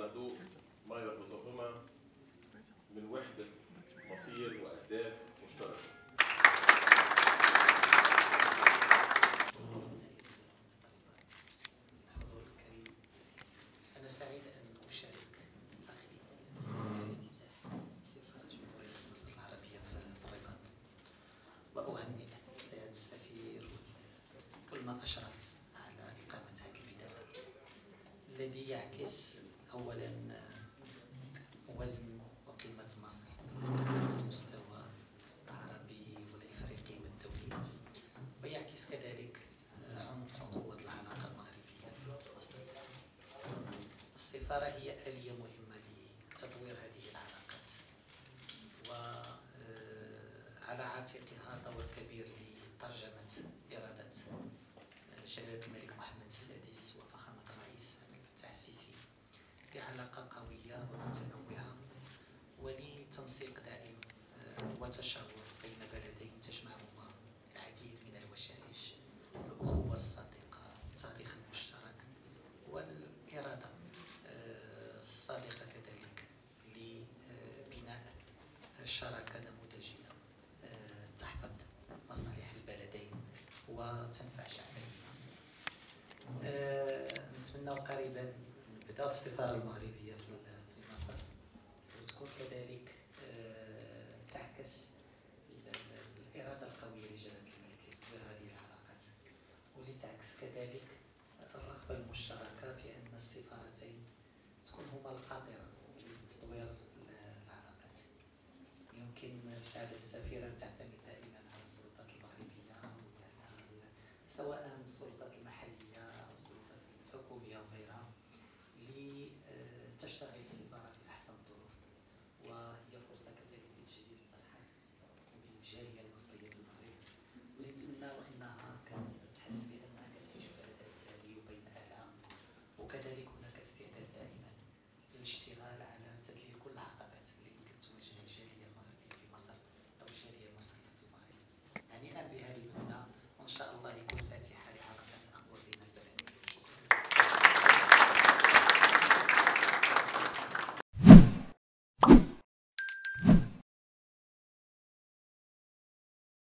على ضوء ما يربطهما من وحدة مصير وأهداف مشتركة. أنا سعيد أن أشارك أخي افتتاح سفارة جمهورية مصر العربية في الرباط، وأهنئ سيادة السفير كل من أشرف على إقامة هذا البداية الذي يعكس أولا وزن وقيمة مصر على المستوى العربي والإفريقي والدولي، ويعكس كذلك عمق وقوة العلاقة المغربية والوسطية. السفارة هي آلية مهمة لتطوير هذه العلاقات، وعلى عاتقها دور كبير لترجمة إرادة جلالة الملك محمد السادس وفخامة الرئيس عبد الفتاح السيسي لعلاقة قوية ومتنوعة، ولتنسيق دائم وتشاور بين بلدين تجمعهما العديد من الوشائج، الأخوة الصادقة، التاريخ المشترك، والإرادة الصادقة كذلك لبناء شراكة نموذجية تحفظ مصالح البلدين وتنفع شعبيها. نتمنى قريبا نبدأ في السفارة المغربية في مصر، وتكون كذلك تعكس الإرادة القوية لجلالة الملك لتطوير هذه العلاقات، ولتعكس كذلك الرغبة المشتركة في أن السفارتين تكون هما القاطرة لتطوير العلاقات. يمكن سعادة السفيرة أن تعتمد دائما على السلطات المغربية، سواء السلطات المحلية أو السلطات الحكومية وغيرها، لتشتغل السفارة بأحسن الظروف، وهي فرصة